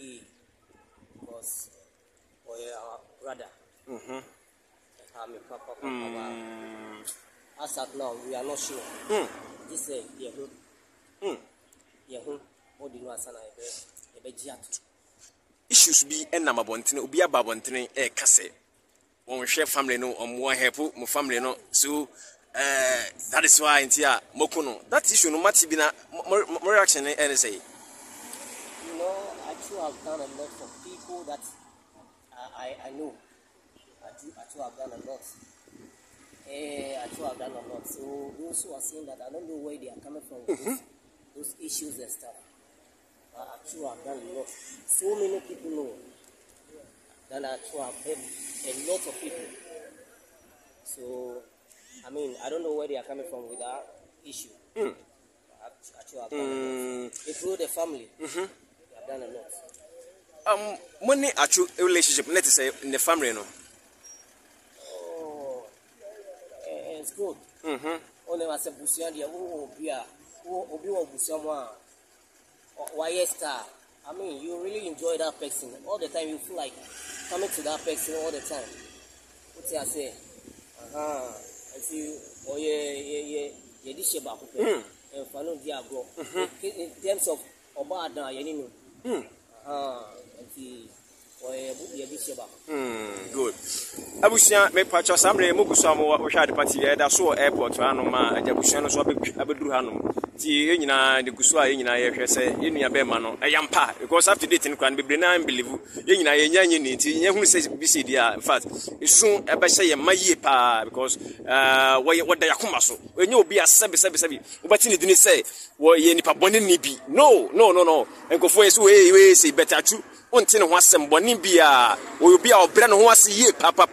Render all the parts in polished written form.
hii because our brother as of now we are not sure this is yehun odinu asana ebe jiatu issues bi enama bontene obi aba bontene e kase won hwe family no omo help mo family no so that is why ntia mokuno that issue no mati bi na more reaction any say I have done a lot for people that I know. I have done a lot. I have done a lot. So we also are saying that I don't know where they are coming from with those issues and stuff. But I have done a lot. So many people know that I have helped a lot of people. So I mean I don't know where they are coming from with that issue. I have done a lot. They throw the family. Done a lot. Money actual relationship, let's say in the family, no. Oh, it's good. Only was a Busian, oh, Bia, oh, Obi, Busama, Yesta. I mean, you really enjoy that person all the time. You feel like coming to that person all the time. What I say? I see, oh, yeah, this is about in terms of Obada, you know. Good. Abusia make patch of Samuel Mugusamo, which had the party that saw airport to Anoma, and Jabusiano Abu Hanum. The Gusua in I say, in your Bemano, a young pa, because after dating can be benign, believe you, in a young says BCD. In fact, it's soon ever say a mayepa because what they are commercial. When you'll be a sabby, but you didn't say, well, any pabonini be. No, and go for his way, say better too. Until once some bonibia will be our brand once a year, papa.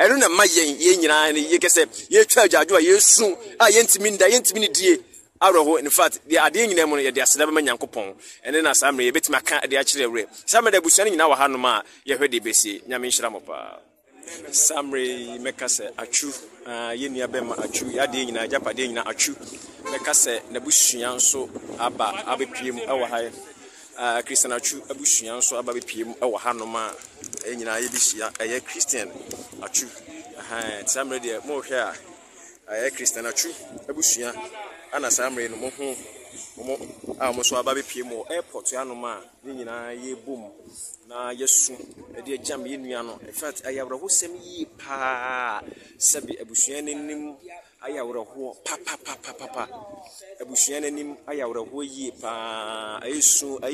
I don't know my yen, you can say, you charge, I do you soon. I ain't mean the intimate dear. In fact, they are doing them on their settlement and coupon, and then as I'm a bit my cat, they actually are. Some of the bushing in our Hanuma, you heard the busy, Yamin Shramopa. Samri make us a true, Yeniabema, a true, adding in a Japadina, a true, make us a Nabushian so Abba, Abbey Pim, our high. Christian Atsu abusua so aba bepiem e wo hanoma enyina ye bisia eye Christian Atsu samre de mo hwe a eye Christian Atsu abusua ana samre no mo hu mo a mo so aba bepiem o airport anoma nyina ye bom na yesu e de jam ye nua no in fact ayawro ho sem yi pa sabi abusua nenim ayawreho papa abusua nanim ayawreho yie pa ayesu oh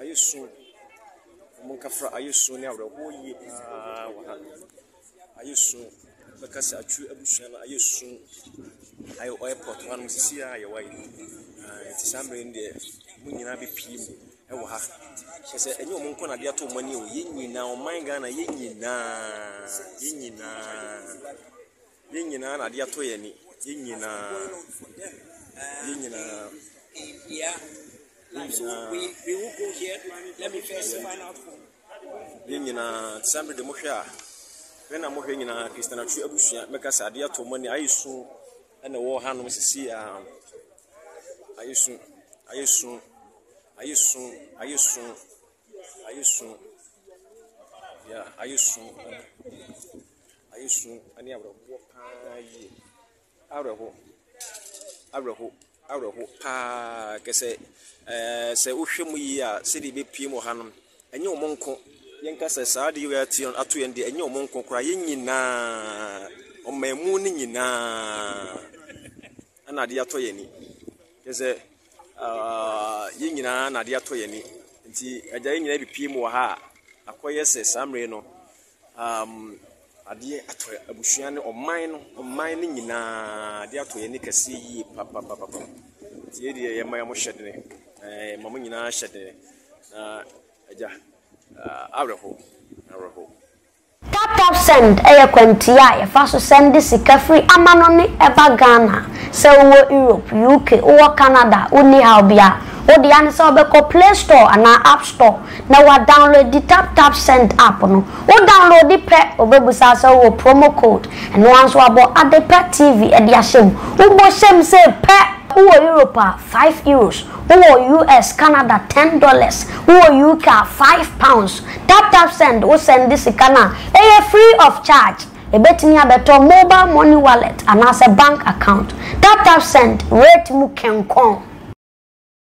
ayesu monka fra ayesu ne awreho yie pa wahan ayesu bakase atwe abusua na ayesu ayo airport wan musisi ayawai tisambe ndie munyina be pim e wo ha kese enye omunko na dia to mani o yenyina o man ga na yenyina na dia to yani yenyina yeah so we will go here. Let me first find out yenyina tisambe de mohwa we na mohwa yenyina Christian Atsu abusua mekasa adia to mani ayesu ana wo ha no sisi ayesu yeah ayesu ani abrobo pa ye abrobo pa kese se ohwem yi a se de bepiem o hanom enye omonko yenka se saade yo ation ato yende enye omonko kra yenyina o memu ni nyina ana de ato yani kese yenyina na de ato yani nti agya yenyina bepiem wo ha akoye se samre no ade ato abusua ne oman ne nyina de ato yani kase yi papa nti ye de ye ma mo hyedene ma mo nyina hyedene na agya areho Taptap Send a quantia, a fast send this free amanoni ever Ghana, so Europe, UK, or Canada, only how be a or the answer Play Store and our App Store. Now I download the Taptap Send app on or download the prep or promo code and once we about Adepa TV at the Ashim, who was same say prep. who are Europe, €5, who are US, Canada, $10, who are UK, £5. Taptap Send, who send this Ghana, they are free of charge. A bet me better mobile money wallet and as a bank account. Taptap Send, rate mu kenkon.